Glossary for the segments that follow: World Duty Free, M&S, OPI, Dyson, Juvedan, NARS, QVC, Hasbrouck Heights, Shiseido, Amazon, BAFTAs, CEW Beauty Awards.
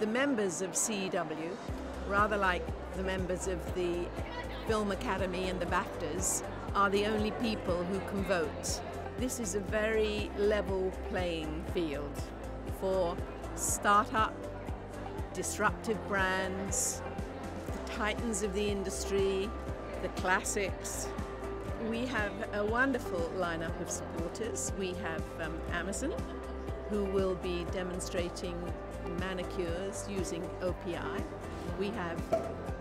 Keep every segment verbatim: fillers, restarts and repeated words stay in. the members of C E W, rather like the members of the Film Academy and the BAFTAs, are the only people who can vote. This is a very level playing field for start-up, disruptive brands, the titans of the industry, the classics. We have a wonderful lineup of supporters. We have um, Amazon, who will be demonstrating manicures using O P I. We have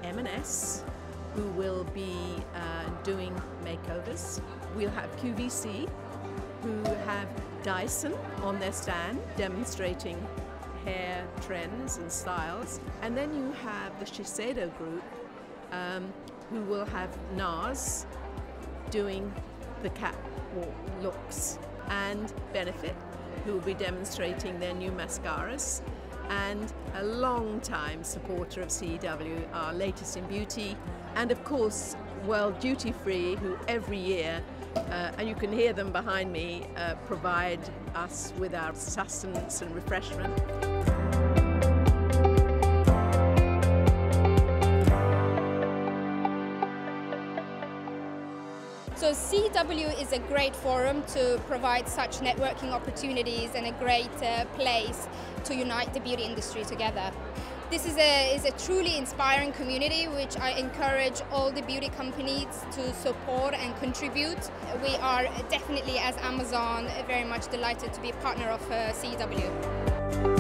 M and S, who will be uh, doing makeovers. We'll have Q V C, who have Dyson on their stand demonstrating hair trends and styles. And then you have the Shiseido group, um, who will have NARS doing the cat walk looks, and Benefit, who will be demonstrating their new mascaras, and a long-time supporter of C E W, our latest in beauty, and of course World Duty Free, who every year, uh, and you can hear them behind me, uh, provide us with our sustenance and refreshment. So C E W is a great forum to provide such networking opportunities and a great uh, place to unite the beauty industry together. This is a, is a truly inspiring community, which I encourage all the beauty companies to support and contribute. We are definitely, as Amazon, very much delighted to be a partner of uh, C E W.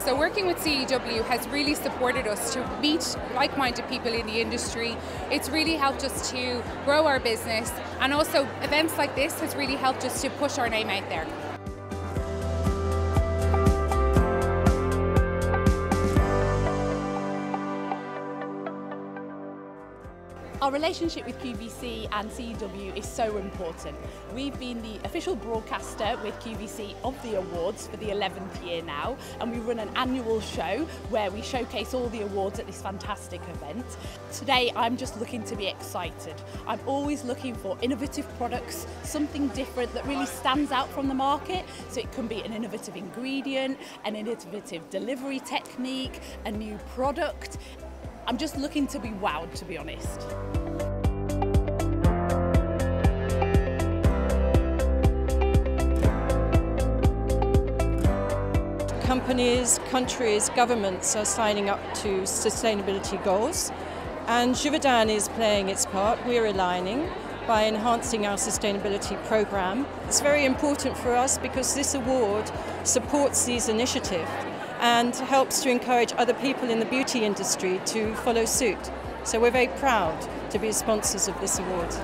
So working with C E W has really supported us to meet like-minded people in the industry. It's really helped us to grow our business, and also events like this has really helped us to push our name out there. Our relationship with Q V C and C E W is so important. We've been the official broadcaster with Q V C of the awards for the eleventh year now, and we run an annual show where we showcase all the awards at this fantastic event. Today I'm just looking to be excited. I'm always looking for innovative products, something different that really stands out from the market. So it can be an innovative ingredient, an innovative delivery technique, a new product. I'm just looking to be wowed, to be honest. Companies, countries, governments are signing up to sustainability goals, and Juvedan is playing its part. We're aligning by enhancing our sustainability program. It's very important for us because this award supports these initiatives and helps to encourage other people in the beauty industry to follow suit. So we're very proud to be sponsors of this award.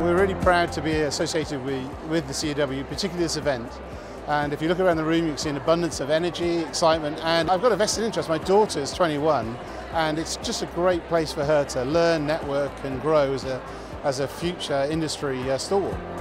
We're really proud to be associated with, with the C E W, particularly this event. And if you look around the room, you can see an abundance of energy, excitement, and I've got a vested interest. My daughter is twenty-one, and it's just a great place for her to learn, network, and grow as a, as a future industry uh, stalwart.